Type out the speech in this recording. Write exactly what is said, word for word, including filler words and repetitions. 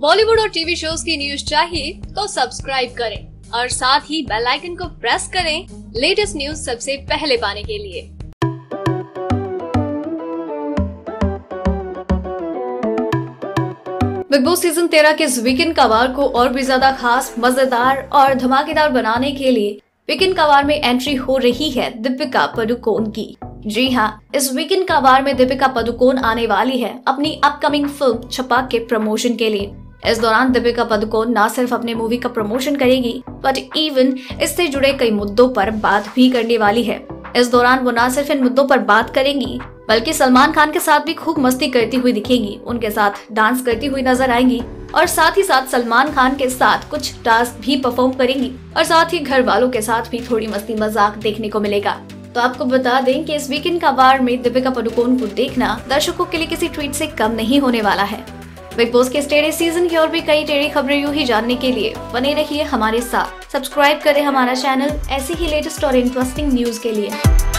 बॉलीवुड और TV shows की news चाहिए तो सब्सक्राइब करें और साथ ही बेल आइकन को प्रेस करें लेटेस्ट न्यूज सबसे पहले पाने के लिए। बिग बॉस सीजन तेरह के इस वीकेंड कवर को और भी ज्यादा खास, मजेदार और धमाकेदार बनाने के लिए वीकेंड कवर में एंट्री हो रही है दीपिका पादुकोण की। जी हाँ, इस वीकेंड कवर में दीपिका पादुकोण आने वाली है अपनी अपकमिंग फिल्म छपाक के प्रमोशन के लिए। इस दौरान दीपिका पादुकोण न सिर्फ अपने मूवी का प्रमोशन करेगी बट इवन इससे जुड़े कई मुद्दों पर बात भी करने वाली है। इस दौरान वो न सिर्फ इन मुद्दों पर बात करेंगी बल्कि सलमान खान के साथ भी खूब मस्ती करती हुई दिखेंगी, उनके साथ डांस करती हुई नजर आएंगी और साथ ही साथ सलमान खान के साथ कुछ टास्क भी परफॉर्म करेंगी और साथ ही घर वालों के साथ भी थोड़ी मस्ती मजाक देखने को मिलेगा। तो आपको बता दें कि इस वीकेंड का वार में दीपिका पादुकोण को देखना दर्शकों के लिए किसी ट्वीट से कम नहीं होने वाला है। बिग बॉस के टेढ़े सीजन की और भी कई टेढ़ी खबरें यूं ही जानने के लिए बने रहिए हमारे साथ। सब्सक्राइब करें हमारा चैनल ऐसी ही लेटेस्ट और इंटरेस्टिंग न्यूज के लिए।